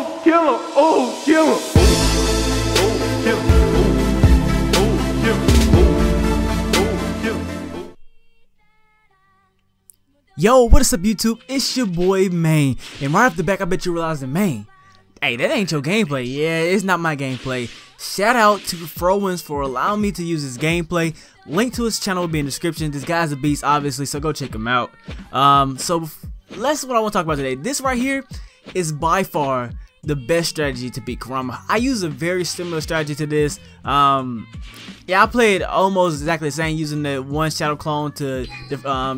Oh, kill him! Oh, kill him! Oh, kill him! Oh, kill him! Oh, kill him! Yo, what is up, YouTube? It's your boy Maine, and right off the back, I bet you realizing, Maine, hey, that ain't your gameplay. Yeah, it's not my gameplay. Shout out to FroWins for allowing me to use his gameplay. Link to his channel will be in the description. This guy's a beast, obviously, so go check him out. So that's what I want to talk about today. This right here is by far the best strategy to beat Kurama. I use a very similar strategy to this. Yeah, I played almost exactly the same, using the one Shadow Clone to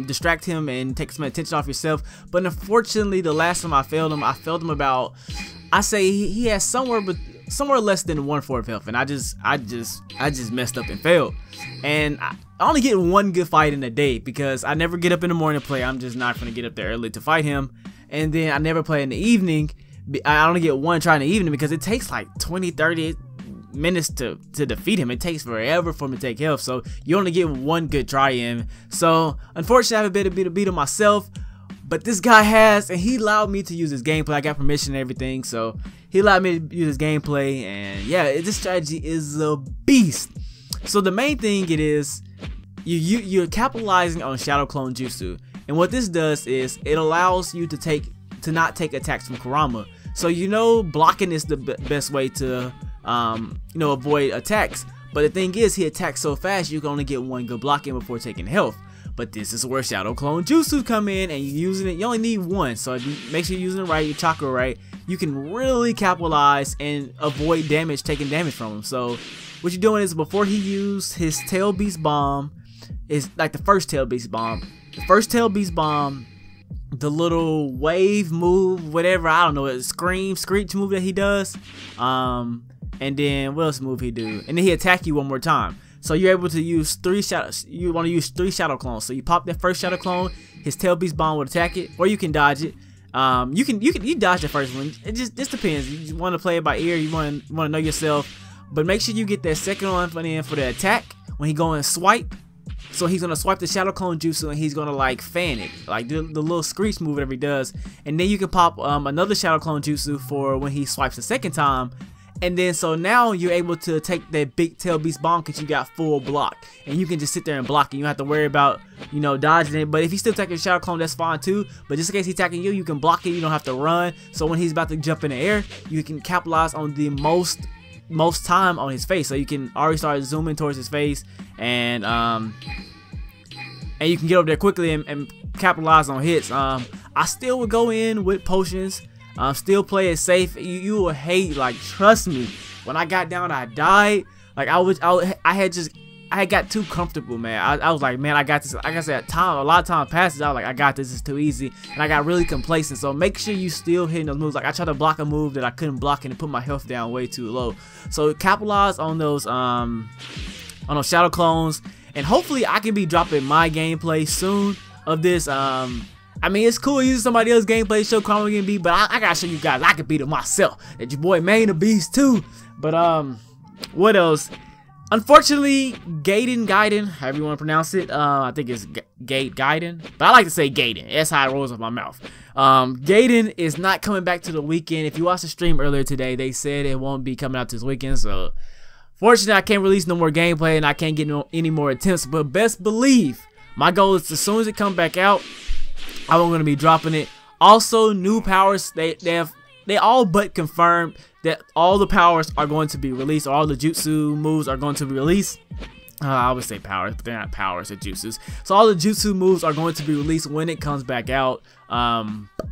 distract him and take some attention off yourself. But unfortunately, the last time I failed him about, I say he has somewhere less than 1/4 health, and I just messed up and failed. And I only get one good fight in a day because I never get up in the morning to play. I'm just not gonna get up there early to fight him. And then I never play in the evening. I only get one try in the evening because it takes like 20-30 minutes to defeat him. It takes forever for him to take health, so you only get one good try in. So unfortunately, I haven't been able to beat him myself, but this guy has, and he allowed me to use his gameplay. I got permission and everything, so he allowed me to use his gameplay. And yeah, this strategy is a beast. So the main thing it is, you're capitalizing on Shadow Clone Jutsu, and what this does is it allows you to not take attacks from Kurama. So you know blocking is the best way to avoid attacks, but the thing is, he attacks so fast you can only get one good block in before taking health. But this is where Shadow Clone Jutsu come in, and you're using it, you only need one, so if you make sure you're using it right, your chakra right, you can really capitalize and avoid damage, taking damage from him. So what you're doing is, before he used his Tail Beast Bomb, is like the first Tail Beast Bomb, the little wave move, whatever, I don't know, it's screech move that he does, and then what else move he do, and then he attack you one more time. So you're able to use three Shadow Clones. So you pop that first Shadow Clone, his Tail Beast Bomb will attack it, or you can dodge it. You dodge the first one. It just depends. You want to play it by ear. You want to know yourself. But make sure you get that second one for the attack when he go and swipe. So he's gonna swipe the Shadow Clone Jutsu, and he's gonna like fan it, like the little screech move, whatever he does. And then you can pop another Shadow Clone Jutsu for when he swipes the second time. And then so now you're able to take that big Tail Beast Bomb because you got full block, and you can just sit there and block, and you don't have to worry about dodging it. But if he's still attacking Shadow Clone, that's fine too. But just in case he's attacking you, you can block it. You don't have to run. So when he's about to jump in the air, you can capitalize on the most time on his face. So you can already start zooming towards his face, and you can get over there quickly and capitalize on hits. I still would go in with potions. Still play it safe. You will hate, like, trust me, when I got down, I died. Like, I had got too comfortable, man. I was like, man, I got this. Like I said, a lot of time passes. I was like, I got this. It's too easy. And I got really complacent. So make sure you still hitting those moves. Like, I tried to block a move that I couldn't block, and it put my health down way too low. So capitalize on those Shadow Clones, and hopefully I can be dropping my gameplay soon of this. I mean, it's cool using somebody else's gameplay, show Kurama can beat, but I gotta show you guys I can beat him myself. That your boy Maine a beast too. But what else? Unfortunately, Gaiden, however you want to pronounce it. I think it's Gaiden, but I like to say Gaiden. That's how it rolls off my mouth. Gaiden is not coming back to the weekend. If you watched the stream earlier today, they said it won't be coming out this weekend. So fortunately, I can't release no more gameplay, and I can't get any more attempts. But best believe, my goal is as soon as it comes back out, I'm going to be dropping it. Also, new powers, they all but confirmed that all the powers are going to be released, or all the jutsu moves are going to be released. I would say powers, but they're not powers, they're jutsus. So all the jutsu moves are going to be released when it comes back out. What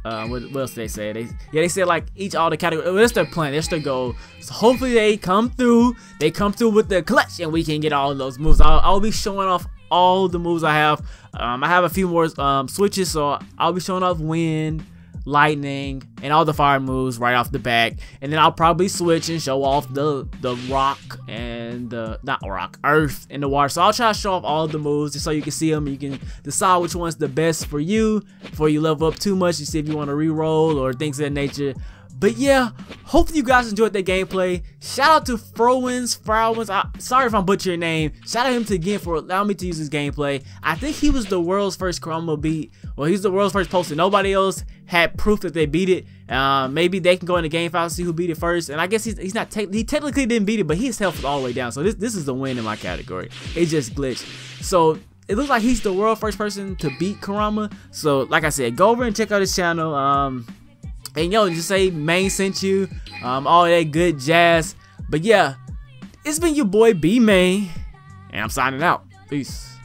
else did they say? They said like all the categories. Well, that's their plan, that's their goal. So hopefully they come through with their clutch, and we can get all those moves. I'll be showing off all the moves I have. I have a few more switches, so I'll be showing off wind, lightning, and all the fire moves right off the back. And then I'll probably switch and show off the rock and the earth and the water. So I'll try to show off all the moves just so you can see them, and you can decide which one's the best for you before you level up too much. You see if you want to reroll or things of that nature. But yeah, hopefully you guys enjoyed that gameplay. Shout out to FroWins. Sorry if I'm butchering your name. Shout out him to again for allowing me to use this gameplay. I think he was the world's first Kurama beat. Well, he's the world's first poster. Nobody else had proof that they beat it. Maybe they can go in the game file and see who beat it first. And I guess he's not he technically didn't beat it, but his health was all the way down. So this is a win in my category. It just glitched. So it looks like he's the world's first person to beat Kurama. So like I said, go over and check out his channel. And yo, just say Maine sent you, all that good jazz. But yeah, it's been your boy B Maine, and I'm signing out. Peace.